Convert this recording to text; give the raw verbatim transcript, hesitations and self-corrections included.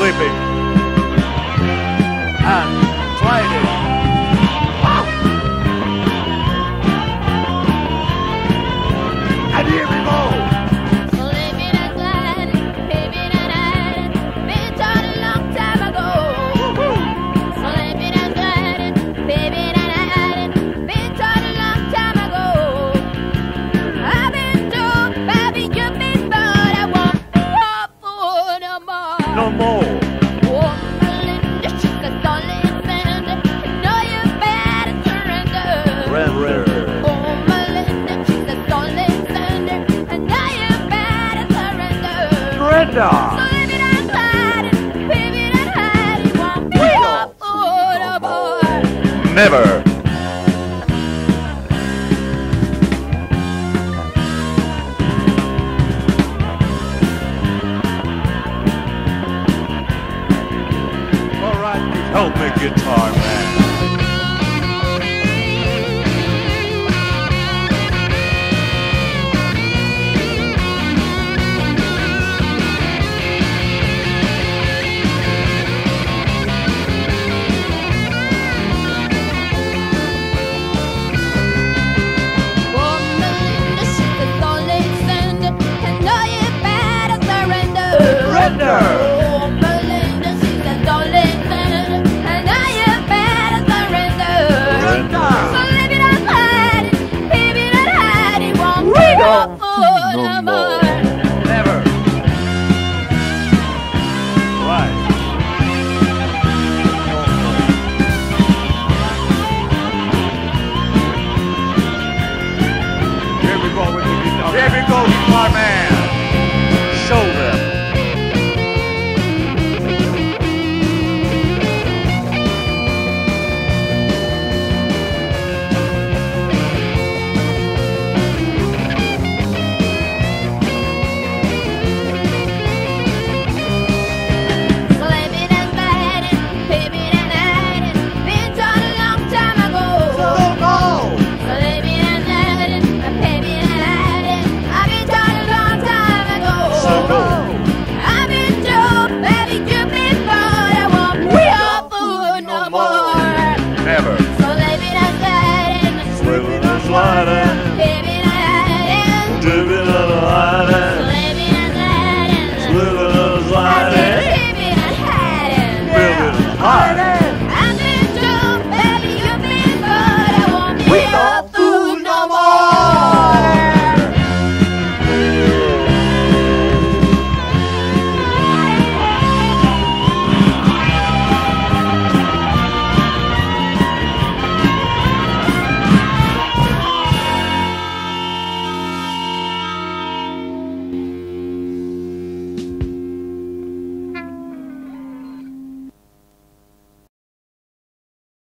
sleeping. And sliding. Ah! And here we go. Living and gliding, living and hiding, been taught a long time ago. So living and gliding, living and hiding, been taught a long time ago. I've been through, baby, you've been but I won't stop for no more. No more. So live it and hide it, live it and hide it, won't be up for no more. Never. All right, help me, guitar man. Surrender!